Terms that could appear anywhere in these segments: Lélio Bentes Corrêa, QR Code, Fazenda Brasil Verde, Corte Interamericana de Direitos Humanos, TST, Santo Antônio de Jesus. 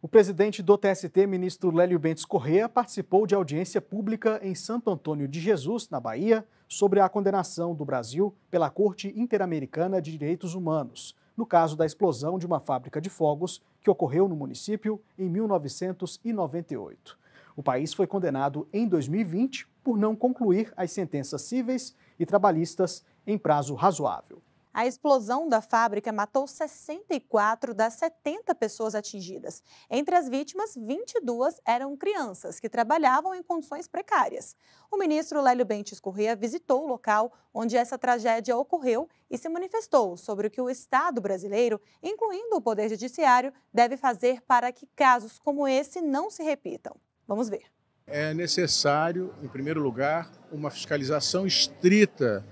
O presidente do TST, ministro Lélio Bentes Corrêa, participou de audiência pública em Santo Antônio de Jesus, na Bahia, sobre a condenação do Brasil pela Corte Interamericana de Direitos Humanos, no caso da explosão de uma fábrica de fogos que ocorreu no município em 1998. O país foi condenado em 2020 por não concluir as sentenças cíveis e trabalhistas em prazo razoável. A explosão da fábrica matou 64 das 70 pessoas atingidas. Entre as vítimas, 22 eram crianças que trabalhavam em condições precárias. O ministro Lélio Bentes Corrêa visitou o local onde essa tragédia ocorreu e se manifestou sobre o que o Estado brasileiro, incluindo o Poder Judiciário, deve fazer para que casos como esse não se repitam. Vamos ver. É necessário, em primeiro lugar, uma fiscalização estrita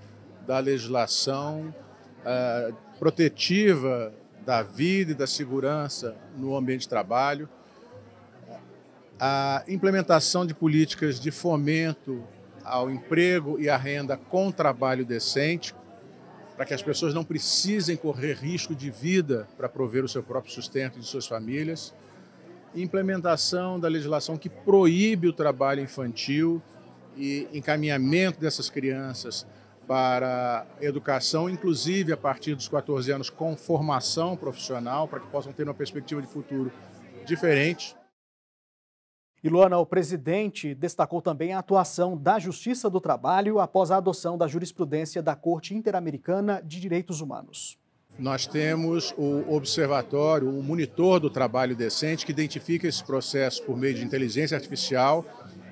da legislação protetiva da vida e da segurança no ambiente de trabalho, a implementação de políticas de fomento ao emprego e à renda com trabalho decente, para que as pessoas não precisem correr risco de vida para prover o seu próprio sustento e de suas famílias, implementação da legislação que proíbe o trabalho infantil e encaminhamento dessas crianças para educação, inclusive a partir dos 14 anos, com formação profissional, para que possam ter uma perspectiva de futuro diferente. E, Luana, o presidente destacou também a atuação da Justiça do Trabalho após a adoção da jurisprudência da Corte Interamericana de Direitos Humanos. Nós temos o observatório, o monitor do trabalho decente, que identifica esse processo por meio de inteligência artificial.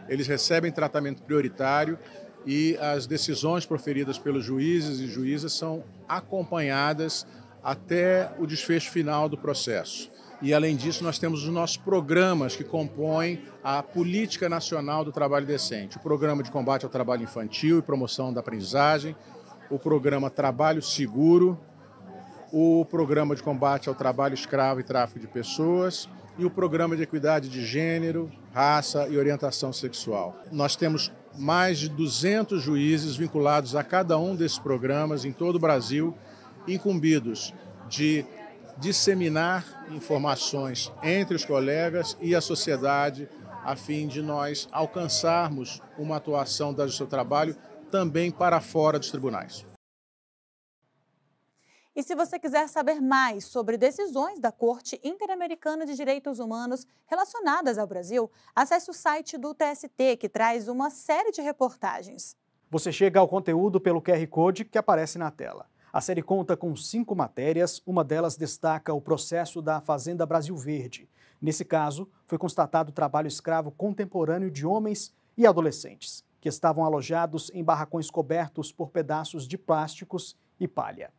Eles recebem tratamento prioritário e as decisões proferidas pelos juízes e juízas são acompanhadas até o desfecho final do processo. E, além disso, nós temos os nossos programas que compõem a Política Nacional do Trabalho Decente, o Programa de Combate ao Trabalho Infantil e Promoção da Aprendizagem, o Programa Trabalho Seguro, o Programa de Combate ao Trabalho Escravo e Tráfico de Pessoas e o Programa de Equidade de Gênero, Raça e Orientação Sexual. Nós temos mais de 200 juízes vinculados a cada um desses programas em todo o Brasil, incumbidos de disseminar informações entre os colegas e a sociedade, a fim de nós alcançarmos uma atuação da Justiça do Trabalho também para fora dos tribunais. E se você quiser saber mais sobre decisões da Corte Interamericana de Direitos Humanos relacionadas ao Brasil, acesse o site do TST, que traz uma série de reportagens. Você chega ao conteúdo pelo QR Code que aparece na tela. A série conta com 5 matérias, uma delas destaca o processo da Fazenda Brasil Verde. Nesse caso, foi constatado o trabalho escravo contemporâneo de homens e adolescentes, que estavam alojados em barracões cobertos por pedaços de plásticos e palha.